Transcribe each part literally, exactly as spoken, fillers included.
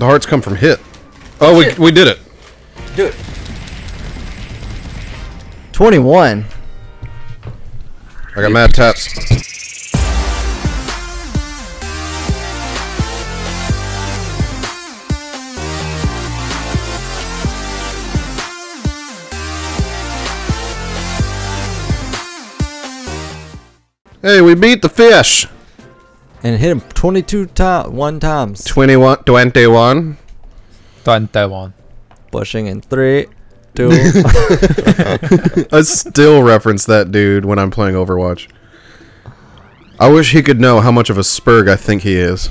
The hearts come from hit. Oh, we, we did it. Do it. twenty-one. I got mad taps. Hey, we beat the fish! And hit him twenty-two times, one times. twenty-one, twenty-one. twenty-one. Pushing in three, two. I still reference that dude when I'm playing Overwatch. I wish he could know how much of a spurg I think he is.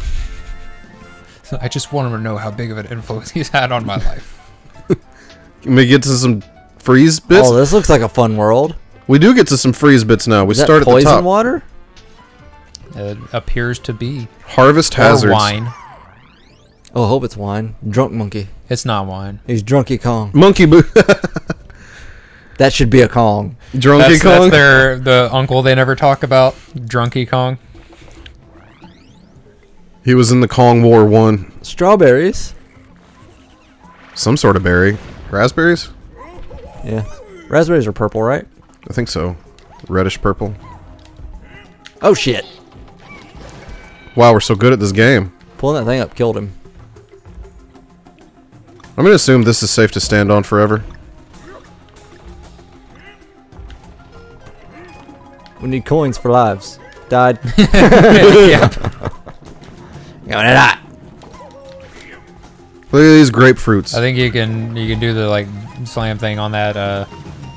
I just want him to know how big of an influence he's had on my life. Can we get to some freeze bits? Oh, this looks like a fun world. We do get to some freeze bits now. We start at the top. Poison water? It appears to be. Harvest hazards. Or wine. Oh, I hope it's wine. Drunk monkey. It's not wine. He's Drunky Kong. Monkey Boo. That should be a Kong. Drunky Kong? That's their, the uncle they never talk about. Drunky Kong. He was in the Kong War One. Strawberries. Some sort of berry. Raspberries? Yeah. Raspberries are purple, right? I think so. Reddish purple. Oh shit. Wow, we're so good at this game. Pulling that thing up killed him. I'm gonna assume this is safe to stand on forever. We need coins for lives. Died. Yep. Going it hot. Look at these grapefruits. I think you can you can do the like slam thing on that uh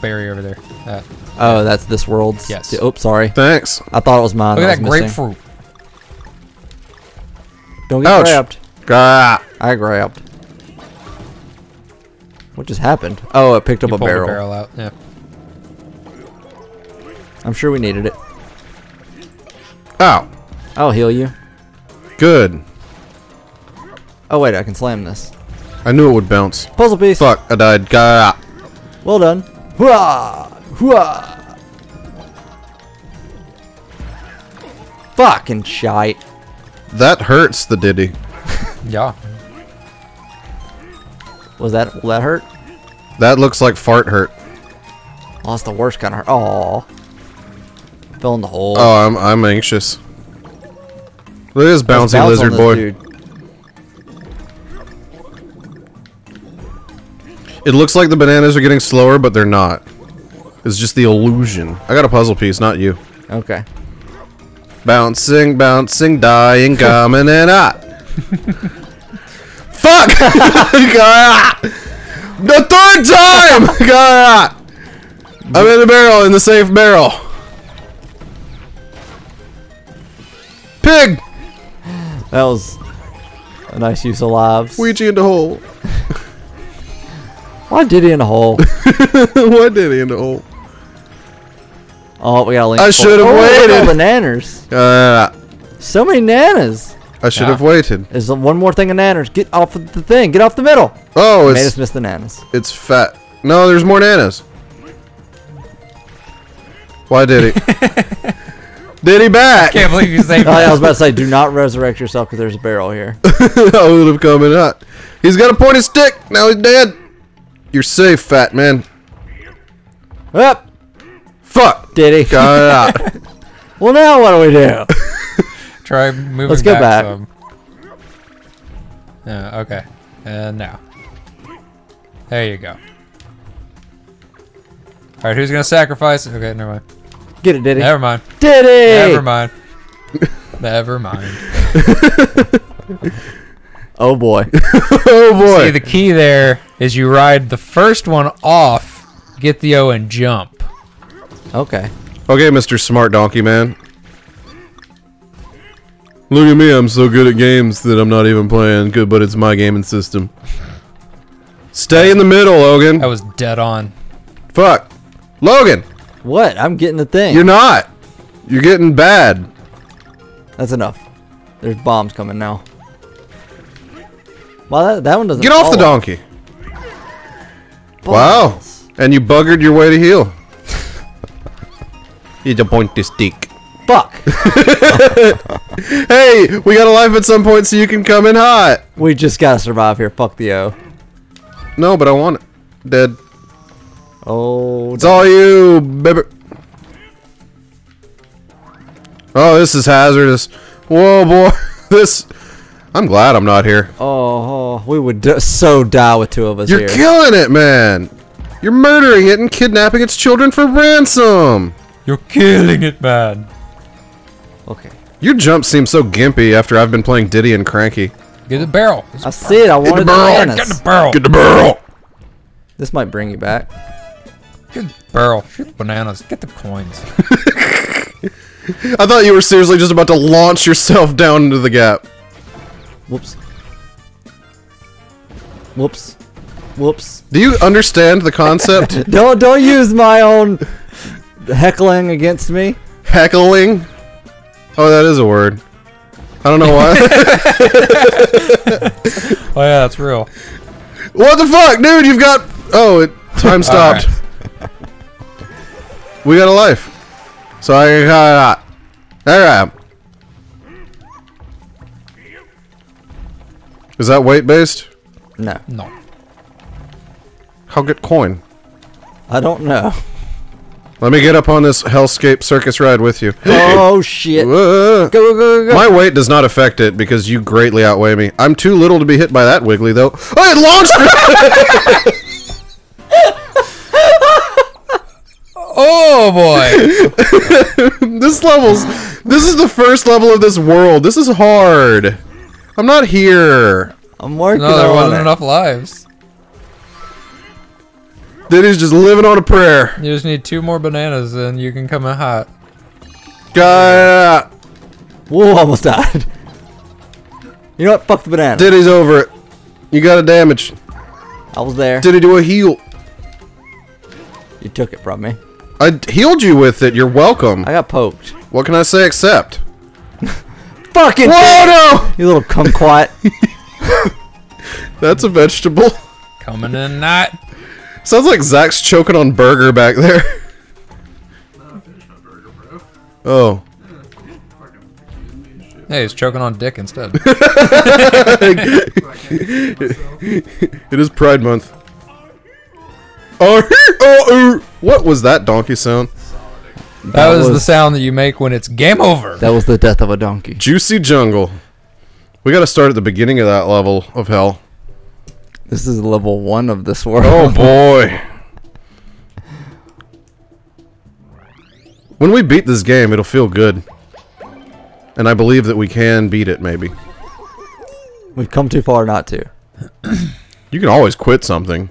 berry over there. Uh, oh, that's this world's. Yes. Oops, sorry. Thanks. I thought it was mine. Look at that grapefruit. Don't get grabbed. Gah. I grabbed. What just happened? Oh, it picked up a barrel. The barrel out. Yeah. I'm sure we needed it. Ow. I'll heal you. Good. Oh wait, I can slam this. I knew it would bounce. Puzzle piece. Fuck, I died. Gah. Well done. Hooah! Hooah! Fucking shite. That hurts the Diddy. Yeah. Was that, will that hurt? That looks like fart hurt. Oh, that's the worst kind of hurt. Aww. Fell in the hole. Oh, I'm, I'm anxious. Look at this bouncy bounce lizard boy. Dude. It looks like the bananas are getting slower, but they're not. It's just the illusion. I got a puzzle piece, not you. Okay. Bouncing, bouncing, dying, coming, and ah. Fuck! The third time! I'm in the barrel, in the safe barrel. Pig! That was a nice use of lives. Ouija in the hole. Why did he in the hole? Why did he in the hole? Oh, we got a link. I should have waited. Bananas. Uh, so many nanas. I should have yeah. waited. There's one more thing of nanas. Get off of the thing. Get off the middle. Oh, it's. Made us miss the nanas. It's fat. No, there's more nanas. Why did he? Did he back? I can't believe you saved. Oh, yeah, I was about to say, do not resurrect yourself because there's a barrel here. I would have come and not. He's got a pointed stick. Now he's dead. You're safe, fat man. Up. Fuck. Diddy. Got it out. Well, now what do we do? Try moving. Let's go back. back. Some. Uh, okay. And now. There you go. All right. Who's gonna sacrifice? Okay. Never mind. Get it, Diddy. Never mind. Diddy. Never mind. Never mind. Oh boy. Oh boy. See, the key there is you ride the first one off, get the O and jump. Okay. Okay, Mister Smart Donkey Man. Look at me, I'm so good at games that I'm not even playing good, but it's my gaming system. Stay in the middle, Logan. I was dead on. Fuck. Logan! What? I'm getting the thing. You're not. You're getting bad. That's enough. There's bombs coming now. Wow, that, that one doesn't. Get off the donkey! Wow, and you buggered your way to heal. He's a pointy stick. Fuck. Hey, we got a life at some point, so you can come in hot. We just gotta survive here. Fuck the O. No, but I want it. Dead. Oh. It's all you, baby. Oh, this is hazardous. Whoa, boy. This. I'm glad I'm not here. Oh, oh we would d so die with two of us. You're here. Killing it, man. You're murdering it and kidnapping its children for ransom. You're killing it, man. Okay. Your jump seems so gimpy after I've been playing Diddy and Cranky. Get the barrel. I see it. I wanted the barrel. Get the barrel. Get the barrel. This might bring you back. Get the barrel. Shoot the bananas. Get the coins. I thought you were seriously just about to launch yourself down into the gap. Whoops. Whoops. Whoops. Do you understand the concept? don't don't use my own heckling against me. Heckling? Oh, that is a word. I don't know why. Oh yeah, that's real. What the fuck, dude? You've got... Oh, it time stopped. Right. We got a life. So I got... Alright. Is that weight-based? No. No. How good coin? I don't know. Let me get up on this hellscape circus ride with you. Oh, shit. Go, go, go, go. My weight does not affect it because you greatly outweigh me. I'm too little to be hit by that wiggly, though. Oh, it launched me! Oh, boy. This level's... This is the first level of this world. This is hard. I'm not here. I'm working no, there on wasn't it. enough lives. Diddy's just living on a prayer. You just need two more bananas and you can come in hot. God. Whoa, almost died. You know what? Fuck the banana. Diddy's over it. You got a damage. I was there. Diddy do a heal. You took it from me. I healed you with it. You're welcome. I got poked. What can I say except? Fucking. Whoa, no! You little kumquat. That's a vegetable. Coming in hot. Sounds like Zach's choking on burger back there. No, I finished my burger, bro. Oh. Hey, he's choking on dick instead. It is Pride Month. What was that donkey sound? That, that was, was the sound that you make when it's game over. That was the death of a donkey. Juicy jungle. We got to start at the beginning of that level of hell. This is level one of this world. Oh, boy. When we beat this game, it'll feel good. And I believe that we can beat it, maybe. We've come too far not to. You can always quit something.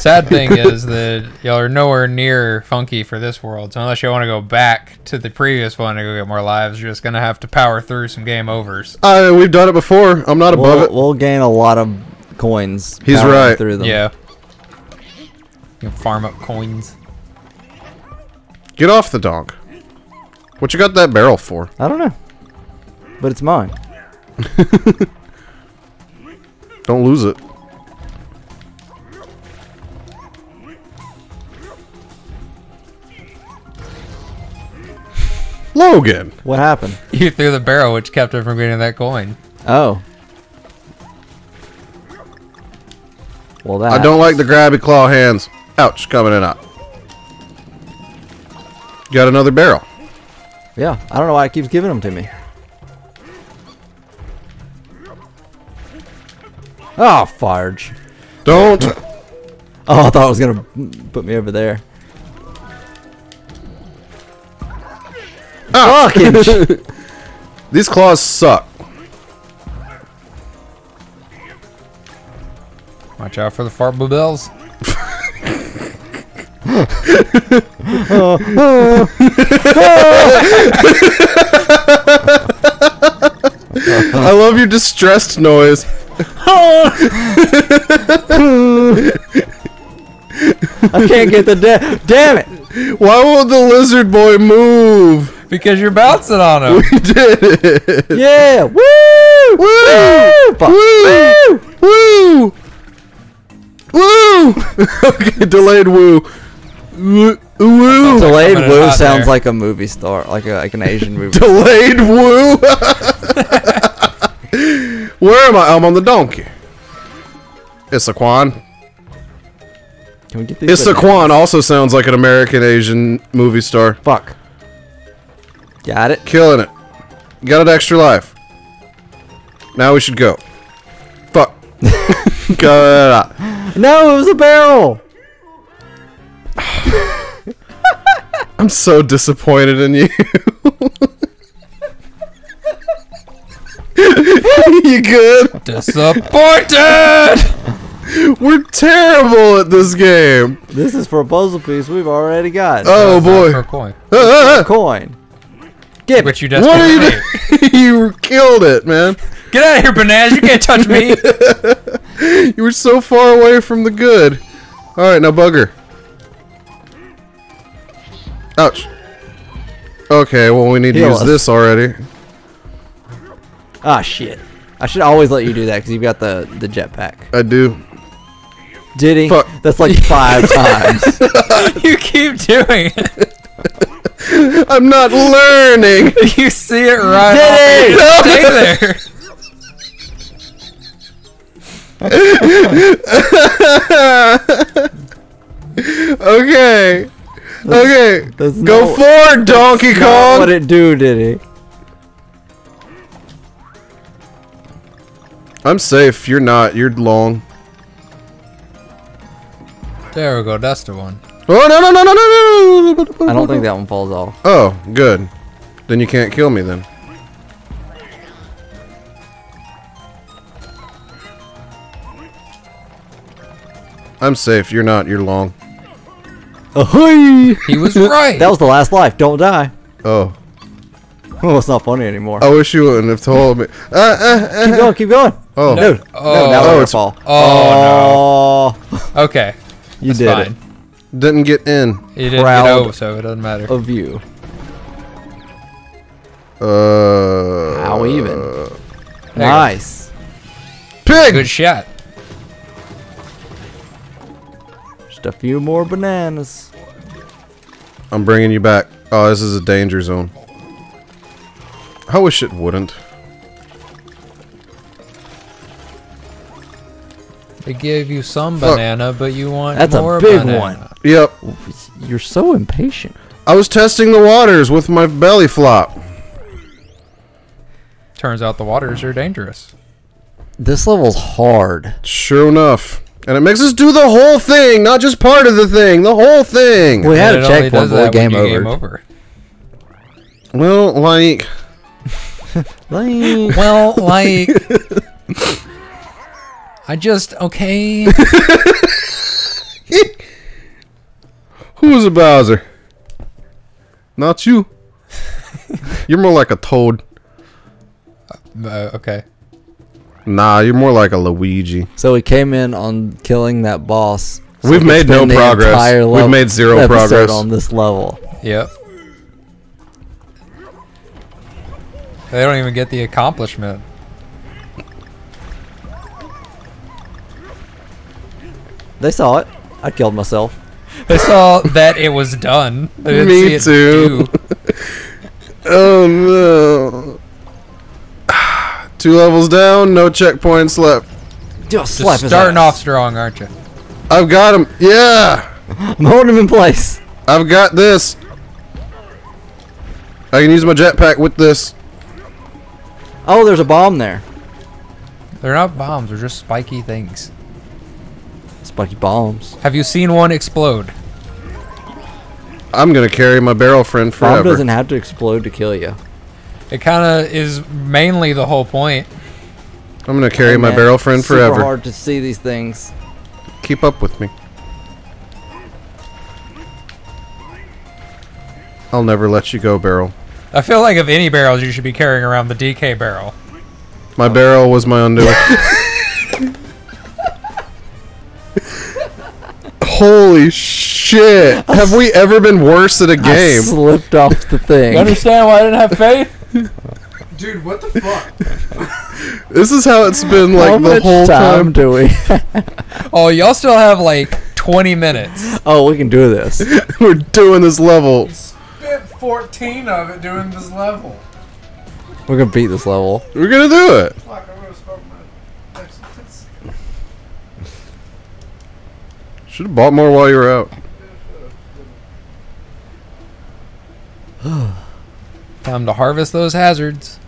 Sad thing is that y'all are nowhere near funky for this world. So unless you want to go back to the previous one and go get more lives, you're just going to have to power through some game overs. Uh, we've done it before. I'm not above we'll, it. We'll gain a lot of... coins. He's right. Through them. Yeah. You can farm up coins. Get off the donk. What you got that barrel for? I don't know. But it's mine. Don't lose it. Logan! What happened? You threw the barrel, which kept him from getting that coin. Oh. Well, that I happens. Don't like the grabby claw hands. Ouch, coming in up. Got another barrel. Yeah, I don't know why it keeps giving them to me. Oh, Farge. Don't. Oh, I thought it was going to put me over there. Ah. Fucking. These claws suck. Watch out for the fart bells. Oh, oh, oh. I love your distressed noise. I can't get the da damn it! Why won't the lizard boy move? Because you're bouncing on him. We did it. Yeah! Woo! Woo! Woo! Woo! Woo! Woo! Woo! Okay, delayed woo. Woo, Ooh, delayed woo sounds there. Like a movie star, like a, like an Asian movie. Delayed woo. Where am I? I'm on the donkey. It's Saquon. Can we get these? It's Saquon also sounds like an American Asian movie star. Fuck. Got it. Killing it. Got an extra life. Now we should go. Fuck. Got it. No, it was a barrel. I'm so disappointed in you. You good? Disappointed. We're terrible at this game. This is for a puzzle piece we've already got. Oh, boy. Per coin. Uh, coin. Get it. You what are you doing? You killed it, man. Get out of here, bananas. You can't touch me. You were so far away from the good. All right, now bugger. Ouch. Okay, well, we need Heal to use us. This already. Ah, shit. I should always let you do that because you've got the, the jetpack. I do. Diddy, fuck. That's like five times. You keep doing it. I'm not learning. You see it right. Diddy, no. Stay there. Okay, that's, okay. That's go not, forward, Donkey Kong. What it do, Diddy? I'm safe. You're not. You're long. There we go, that's the one. Oh, no, no, no, no, no, no! I don't think that one falls off. Oh, good. Then you can't kill me, then. I'm safe, you're not, you're long. Ahoy! He was right! That was the last life, don't die. Oh. Well, it's not funny anymore. I wish you wouldn't have told me. Uh, uh, uh, keep going, keep going! Oh. No, no, oh. No now oh, we're it's... fall. Oh, oh, no. Okay. You That's did fine. It. Didn't get in. You didn't Proud get over, so it doesn't matter. Of you. Uh. How even? Nice. Pig. Good shot. Just a few more bananas. I'm bringing you back. Oh, this is a danger zone. I wish it wouldn't. They gave you some banana, uh, but you want that's more That's a big banana. One. Yep. You're so impatient. I was testing the waters with my belly flop. Turns out the waters are dangerous. This level's hard. Sure enough. And it makes us do the whole thing, not just part of the thing. The whole thing. We had a checkpoint before game over. Well, like... like... Well, like... I just okay. Who's a Bowser? Not you. You're more like a Toad. Uh, okay. Nah, you're more like a Luigi. So we came in on killing that boss. So We've we made no progress. We've made zero progress on this level. Yep. They don't even get the accomplishment. They saw it. I killed myself. They saw that it was done. They didn't Me see it too. Do. Oh no! Two levels down, no checkpoints left. Just, Just starting off strong, aren't you? I've got him. Yeah. I'm holding him in place. I've got this. I can use my jetpack with this. Oh, there's a bomb there. They're not bombs. They're just spiky things. Spiky bombs. Have you seen one explode? I'm gonna carry my barrel friend forever. Bomb doesn't have to explode to kill you. It kind of is mainly the whole point. I'm gonna carry hey, my man, barrel friend super forever. It's hard to see these things. Keep up with me. I'll never let you go, barrel. I feel like of any barrels, you should be carrying around the D K barrel. My oh. barrel was my undoing. Holy shit! Have we ever been worse at a game? I slipped off the thing. You understand why I didn't have faith? Dude, what the fuck? This is how it's been like how the much whole time. time do we? Oh, y'all still have like twenty minutes. Oh, we can do this. We're doing this level. You spent fourteen of it doing this level. We're gonna beat this level. We're gonna do it. Fuck, I'm gonna smoke my next sentence. Should have bought more while you were out. Time to harvest those hazards.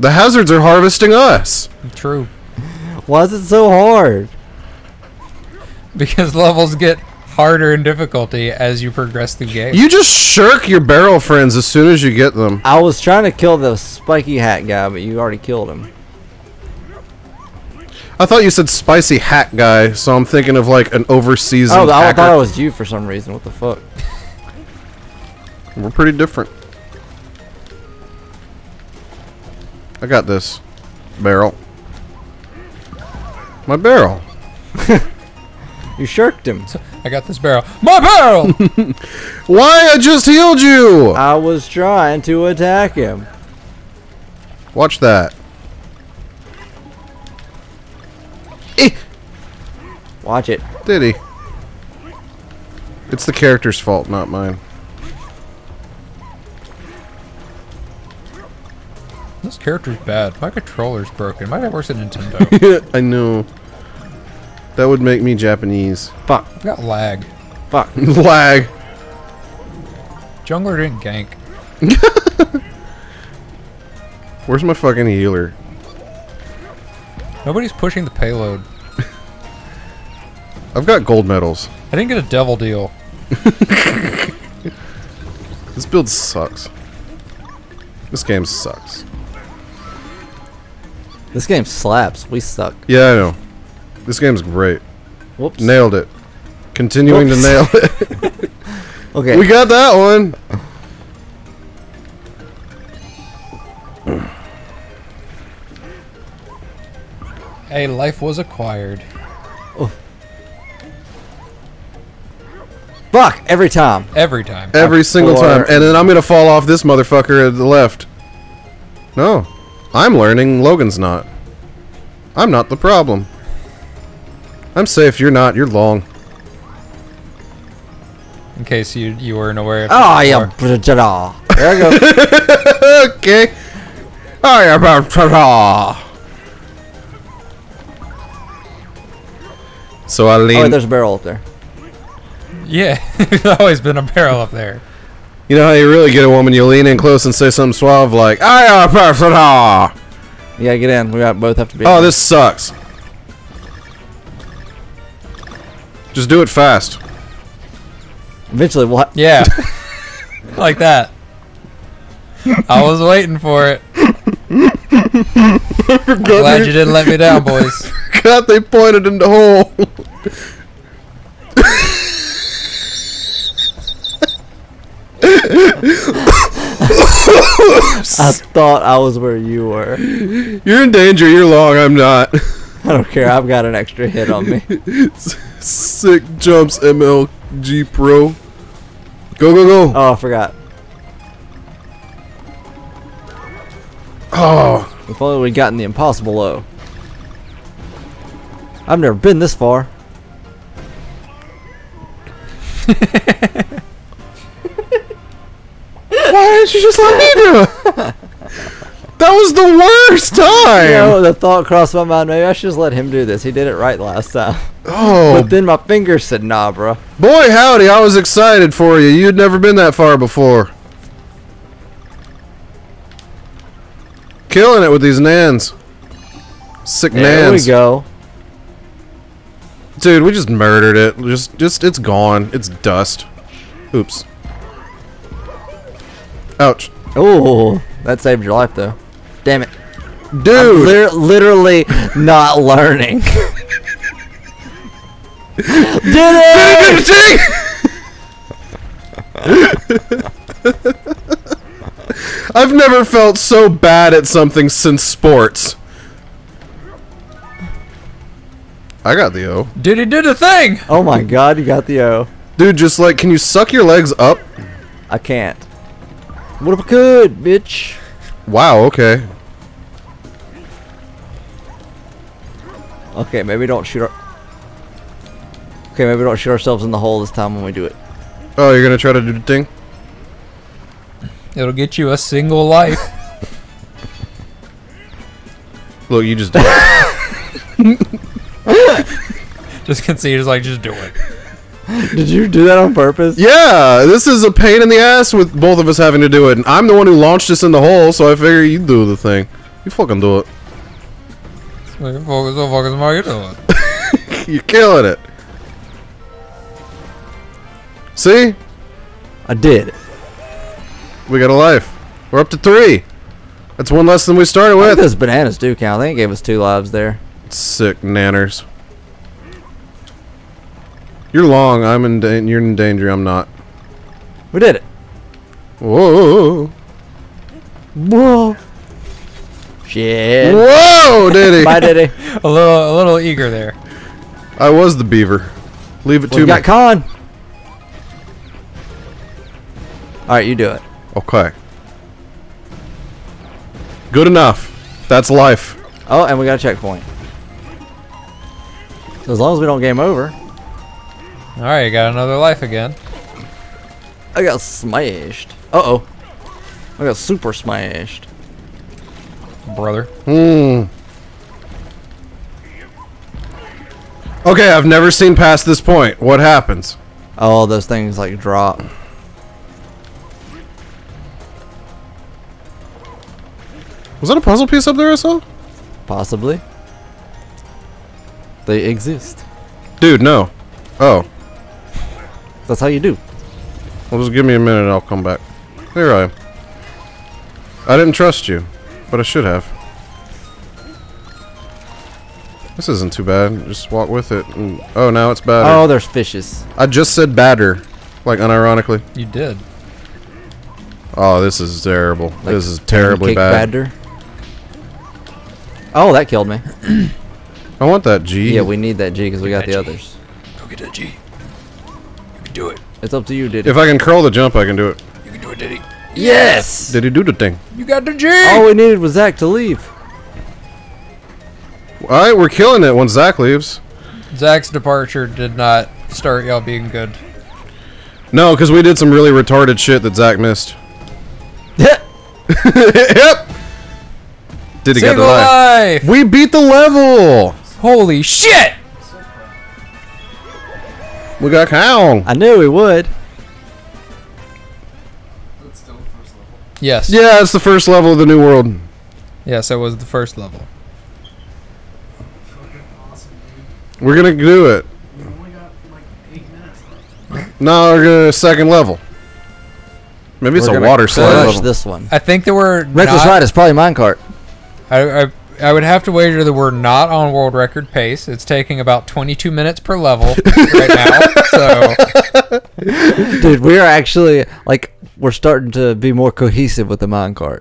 The hazards are harvesting us. True. Why is it so hard? Because levels get harder in difficulty as you progress through game. You just shirk your barrel friends as soon as you get them. I was trying to kill the spiky hat guy, but you already killed him. I thought you said spicy hat guy, so I'm thinking of like an overseasoned hacker. Oh, I thought it was you for some reason. What the fuck? We're pretty different. I got this barrel. My barrel. You shirked him. I got this barrel. My barrel! Why? I just healed you! I was trying to attack him. Watch that. Eh. Watch it. Diddy. It's the character's fault, not mine. This character's bad. My controller's broken. Might have worse than Nintendo. I know. That would make me Japanese. Fuck. I got lag. Fuck. Lag. Jungler didn't gank. Where's my fucking healer? Nobody's pushing the payload. I've got gold medals. I didn't get a devil deal. This build sucks. This game sucks. This game slaps. We suck. Yeah, I know. This game's great. Whoops. Nailed it. Continuing Whoops. to nail it. Okay. We got that one. Hey, life was acquired. Oh. Fuck! Every time. Every time. Every single time. And then I'm gonna fall off this motherfucker at the left. No. I'm learning. Logan's not. I'm not the problem. I'm safe. You're not. You're long. In case you you weren't aware. Oh yeah, ta-da. There you go. Okay. Oh yeah, ta-da. So I lean. Oh, wait, there's a barrel up there. Yeah, there's always been a barrel up there. You know how you really get a woman? You lean in close and say something suave like, "Oh yeah, ta-da." Yeah, get in. We got both have to be. Oh, this sucks. Just do it fast. Eventually, what? Yeah. Like that. I was waiting for it. I'm glad you didn't let me down, boys. God, they pointed in the hole. I thought I was where you were. You're in danger. You're long. I'm not. I don't care. I've got an extra hit on me. Sick jumps, M L G Pro. Go, go, go. Oh, I forgot. Oh. If only we'd gotten the impossible low. I've never been this far. Why did you just let me do it? That was the worst time! You know, the thought crossed my mind, maybe I should just let him do this. He did it right last time. Oh. But then my fingers said, nah, bro. Boy, howdy, I was excited for you. You'd never been that far before. Killing it with these nans. Sick there nans. There we go. Dude, we just murdered it. Just, just, it's gone. It's dust. Oops. Ouch. Oh, that saved your life, though. Damn it. Dude! I'm li literally not learning. Did it! I've never felt so bad at something since sports. I got the O. Diddy did a thing! Oh my god, you got the O. Dude, just like, can you suck your legs up? I can't. What if I could, bitch? Wow, okay. Okay, maybe don't shoot our... Okay, maybe we don't shoot ourselves in the hole this time when we do it. Oh, you're gonna try to do the thing? It'll get you a single life. Look, you just do it. Just concede, is like, just do it. Did you do that on purpose? Yeah, this is a pain in the ass with both of us having to do it. And I'm the one who launched this in the hole, so I figure you do the thing. You fucking do it. What the fuck is Mario doing? You're killing it. See? I did. We got a life. We're up to three. That's one less than we started with. I think those bananas do count. They gave us two lives there. Sick nanners. You're long. I'm in. You're in danger. I'm not. We did it. Whoa. Whoa. Shit. Whoa, Diddy. Bye, Diddy. A little, a little eager there. I was the beaver. Leave it well, to you me. We got con. All right, you do it. Okay. Good enough. That's life. Oh, and we got a checkpoint. So as long as we don't game over. Alright, you got another life again. I got smashed. Uh-oh. I got super smashed. Brother. Hmm. Okay, I've never seen past this point. What happens? Oh, those things, like, drop. Was that a puzzle piece up there I saw? Possibly. They exist. Dude, no. Oh. That's how you do. Well, just give me a minute and I'll come back. Here I am. I didn't trust you, but I should have. This isn't too bad. Just walk with it. And, oh, now it's batter. Oh, there's fishes. I just said batter, like unironically. You did. Oh, this is terrible. Like this is terribly bad. Batter. Oh, that killed me. I want that G. Yeah, we need that G because we got the G. others. Go get that G. You can do it. It's up to you, Diddy. If I can curl the jump, I can do it. You can do it, Diddy. Yes! Diddy, do the thing. You got the G! All we needed was Zach to leave. Alright, we're killing it once Zach leaves. Zach's departure did not start y'all being good. No, because we did some really retarded shit that Zach missed. Yep! Yep! Diddy got the life. life! We beat the level! Holy shit! We got Kong. I knew we would. That's still the first level. Yes. Yeah, it's the first level of the new world. Yes, it was the first level. Awesome, we're gonna do it. We only got like eight minutes left. No, we're gonna second level. Maybe it's we're a water slide level. This one. I think there were reckless ride is probably minecart. I, I I would have to wager that we're not on world record pace. It's taking about twenty-two minutes per level right now. So, dude, we're actually like we're starting to be more cohesive with the minecart,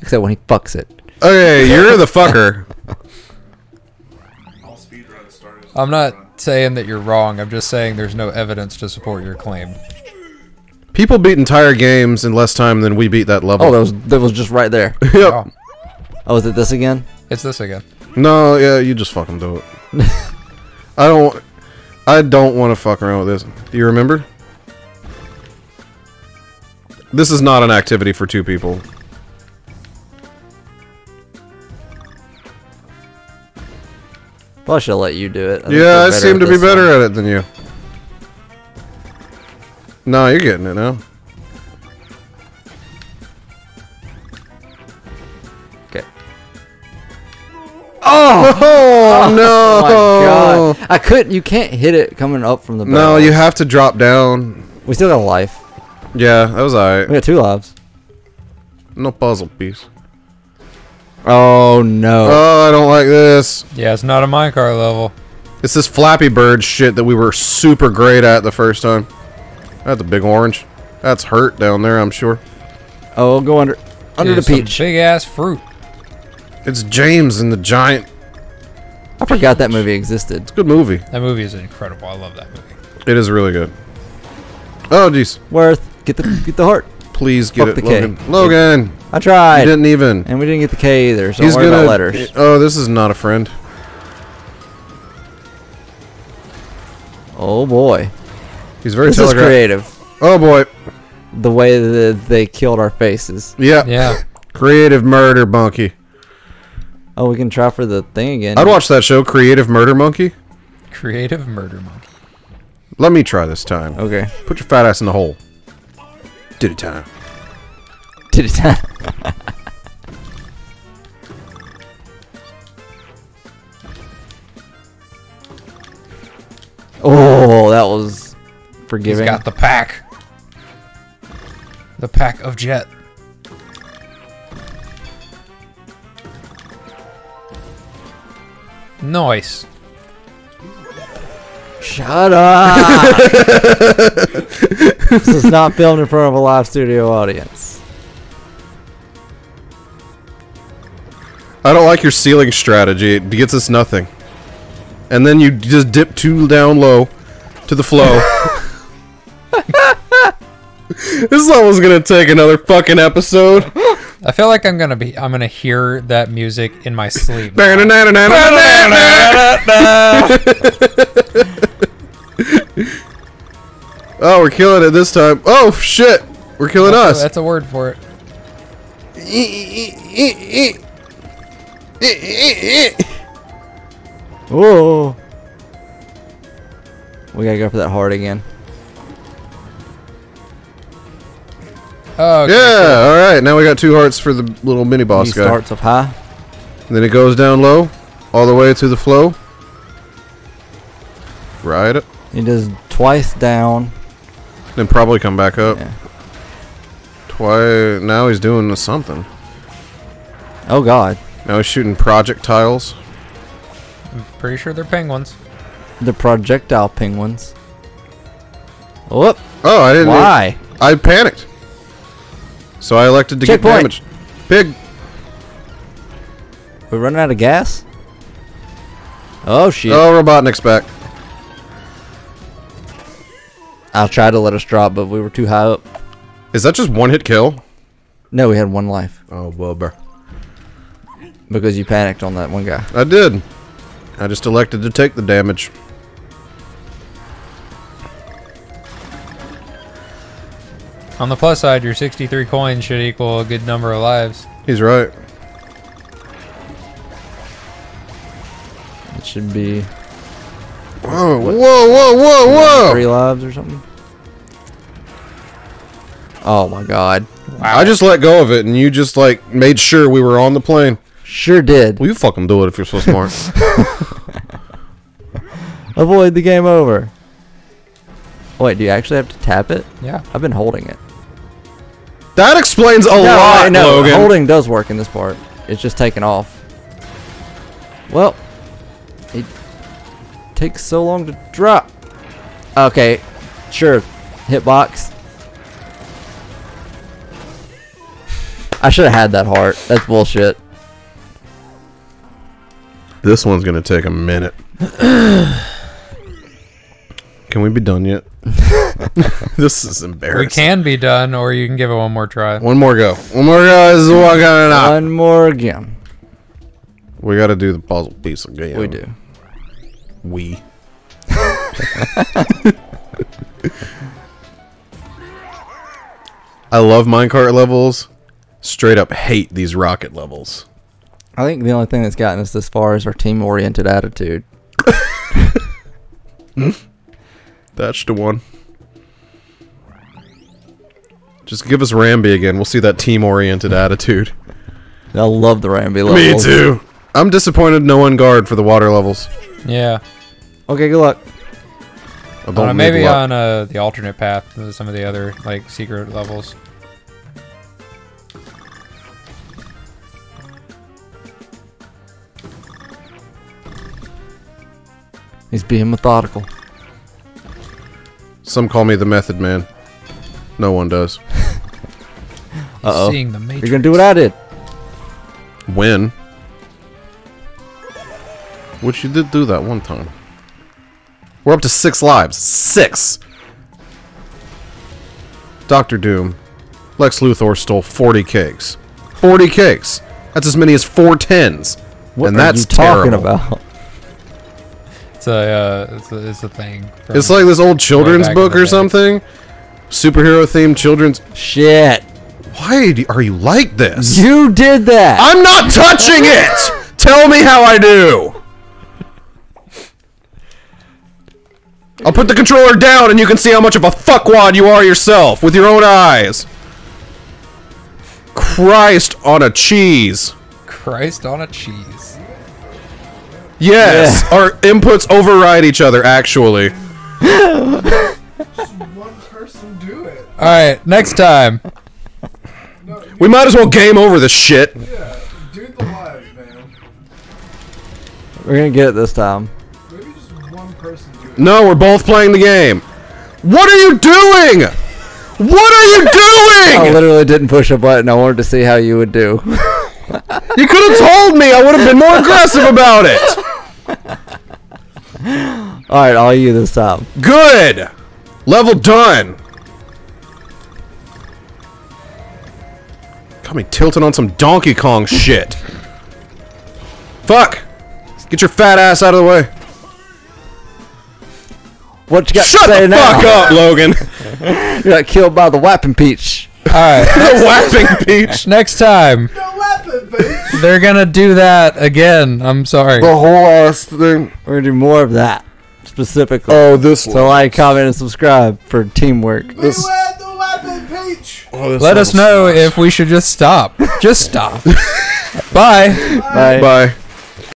except when he fucks it. Okay, you're the fucker. I'm not saying that you're wrong. I'm just saying there's no evidence to support your claim. People beat entire games in less time than we beat that level. Oh, that was that was just right there. Yep. Wow. Oh, is it this again? It's this again. No, yeah, you just fucking do it. I don't... I don't want to fuck around with this. Do you remember? This is not an activity for two people. Well, I should let you do it. I yeah, I seem to be better one. at it than you. No, you're getting it now. Oh, oh no! Oh my God. I couldn't. You can't hit it coming up from the back. No, you have to drop down. We still got a life. Yeah, that was alright. We got two lives. No puzzle piece. Oh no! Oh, I don't like this. Yeah, it's not a minecart level. It's this Flappy Bird shit that we were super great at the first time. That's a big orange. That's hurt down there, I'm sure. Oh, go under, under Dude, the peach. Big ass fruit. It's James and the Giant. I forgot that movie existed. It's a good movie. That movie is incredible. I love that movie. It is really good. Oh, jeez. Worth. Get the get the heart. Please get Fuck it, the Logan. K. Logan. I tried. You didn't even. And we didn't get the K either, so He's don't worry gonna, about letters. Oh, this is not a friend. Oh boy. He's very this is creative. Oh boy. The way that they killed our faces. Yeah. Yeah. Creative Murder Monkey. Oh, we can try for the thing again. I'd watch that show, Creative Murder Monkey. Creative Murder Monkey. Let me try this time. Okay. Put your fat ass in the hole. Did it time. Did it time. Oh, that was forgiving. He's got the pack. The pack of Jet. Nice. Shut up! This is not filmed in front of a live studio audience. I don't like your ceiling strategy. It gets us nothing. And then you just dip two down low to the flow. This level's gonna take another fucking episode. I feel like I'm gonna be I'm gonna hear that music in my sleep. Oh, we're killing it this time. Oh shit! We're killing that's us. A, that's a word for it. Oh. We gotta go for that hard again. Oh, okay, yeah, cool. Alright, now we got two hearts for the little mini boss guy. He starts up high. And then it goes down low, all the way to the flow. Ride it. He does twice down. Then probably come back up. Yeah. Twice. Now he's doing something. Oh god. Now he's shooting projectiles. I'm pretty sure they're penguins. The projectile penguins. Whoop. Oh, I didn't. Why? Even, I panicked. So I elected to Check get damaged. Pig! We're running out of gas? Oh shit. Oh, Robotnik's back. I tried to let us drop, but we were too high up. Is that just one hit kill? No, we had one life. Oh, bubber. Because you panicked on that one guy. I did. I just elected to take the damage. On the plus side, your sixty-three coins should equal a good number of lives. He's right. It should be... Whoa, what, whoa, whoa, whoa, whoa! Three lives or something? Oh my god. Wow. I just let go of it and you just, like, made sure we were on the plane. Sure did. Well, you fucking do it if you're so smart. Avoid the game over. Oh, wait, do you actually have to tap it? Yeah. I've been holding it. That explains a no, lot, wait, no, Logan. Holding does work in this part. It's just taken off. Well, it takes so long to drop. Okay, sure. Hitbox. I should have had that heart. That's bullshit. This one's going to take a minute. Can we be done yet? This is embarrassing. We can be done, or you can give it one more try. One more go. One more go. This is what I got enough. One more again. We got to do the puzzle piece again. We do. We. I love minecart levels. Straight up hate these rocket levels. I think the only thing that's gotten us this far is our team-oriented attitude. Hmm? That's the one. Just give us Rambi again. We'll see that team-oriented attitude. I love the Rambi levels. Me too. I'm disappointed no one guard for the water levels. Yeah. Okay, good luck. I don't uh, maybe luck. on uh, the alternate path, some of the other like secret levels. He's being methodical. Some call me the Method Man. No one does. Uh-oh. You're going to do what I did. When? Which you did do that one time. We're up to six lives. Six! Doctor Doom. Lex Luthor stole forty cakes. forty cakes! That's as many as four tens. What and are that's you talking terrible. about? It's a, uh, it's a, it's a thing. It's like this old children's book or something. Superhero themed children's shit. Why are you like this? You did that. I'm not touching it. Tell me how I do. I'll put the controller down and you can see how much of a fuckwad you are yourself with your own eyes. Christ on a cheese. Christ on a cheese. Yes, yeah. Our inputs override each other, actually. Just one person do it. Alright, next time. No, we might as well game over this shit. Yeah, do the live, man. We're gonna get it this time. Maybe just one person do it. No, we're both playing the game. What are you doing? What are you doing? I literally didn't push a button. I wanted to see how you would do. You could have told me. I would have been more aggressive about it. Alright, I'll use this up. Good! Level done! Got me tilting on some Donkey Kong shit. Fuck! Get your fat ass out of the way. What you got Shut to say the now? Fuck up, Logan! You got killed by the whapping peach. Alright. The whapping peach? Next time. They're gonna do that again. I'm sorry. The whole ass thing. We're gonna do more of that specifically. Oh, this. So one. Like, comment, and subscribe for teamwork. Beware the weapon, Peach. Oh, let us know if we should just stop. Just stop. Bye. Bye. Bye. Bye.